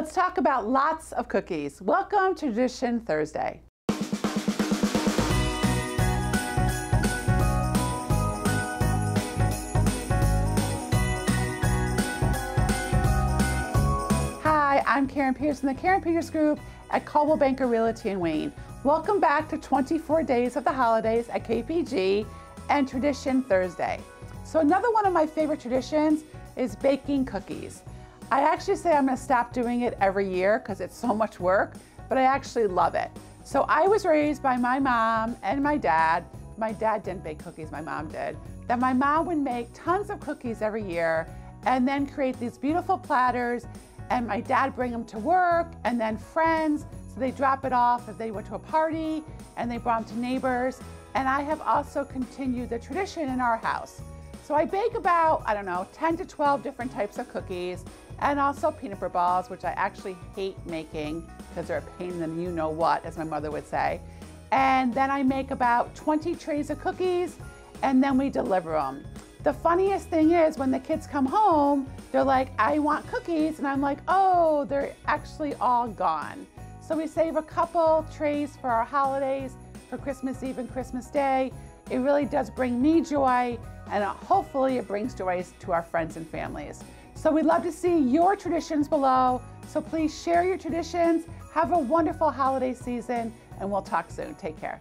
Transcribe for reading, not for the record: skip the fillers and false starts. Let's talk about lots of cookies. Welcome to Tradition Thursday. Hi, I'm Karen Peters from the Karen Peters Group at Coldwell Banker Realty in Wayne. Welcome back to 24 Days of the Holidays at KPG and Tradition Thursday. So another one of my favorite traditions is baking cookies. I actually say I'm gonna stop doing it every year because it's so much work, but I actually love it. So I was raised by my mom and my dad. My dad didn't bake cookies, my mom did. That my mom would make tons of cookies every year and then create these beautiful platters, and my dad bring them to work and then friends. So they drop it off if they went to a party, and they brought them to neighbors. And I have also continued the tradition in our house. So I bake about, I don't know, 10 to 12 different types of cookies, and also peanut butter balls, which I actually hate making because they're a pain in the you know what, as my mother would say. And then I make about 20 trays of cookies, and then we deliver them. The funniest thing is when the kids come home, they're like, I want cookies. And I'm like, oh, they're actually all gone. So we save a couple trays for our holidays, for Christmas Eve and Christmas Day. It really does bring me joy, and hopefully it brings joy to our friends and families. So we'd love to see your traditions below. So please share your traditions. Have a wonderful holiday season, and we'll talk soon. Take care.